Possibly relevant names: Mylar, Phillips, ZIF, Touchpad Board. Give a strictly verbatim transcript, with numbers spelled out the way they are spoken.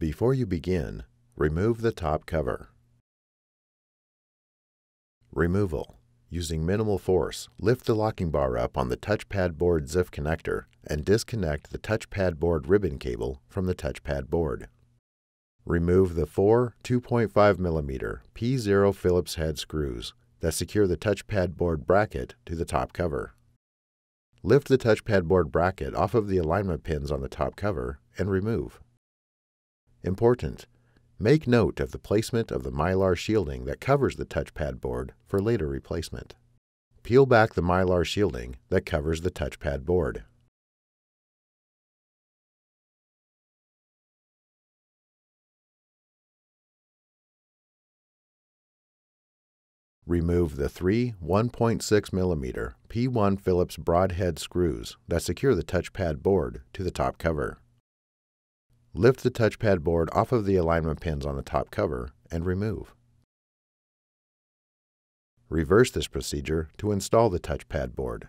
Before you begin, remove the top cover. Removal. Using minimal force, lift the locking bar up on the touchpad board Z I F connector and disconnect the touchpad board ribbon cable from the touchpad board. Remove the four two point five millimeter P zero Phillips head screws that secure the touchpad board bracket to the top cover. Lift the touchpad board bracket off of the alignment pins on the top cover and remove. Important: make note of the placement of the Mylar shielding that covers the touchpad board for later replacement. Peel back the Mylar shielding that covers the touchpad board. Remove the three one point six millimeter P one Phillips broadhead screws that secure the touchpad board to the top cover. Lift the touchpad board off of the alignment pins on the top cover and remove. Reverse this procedure to install the touchpad board.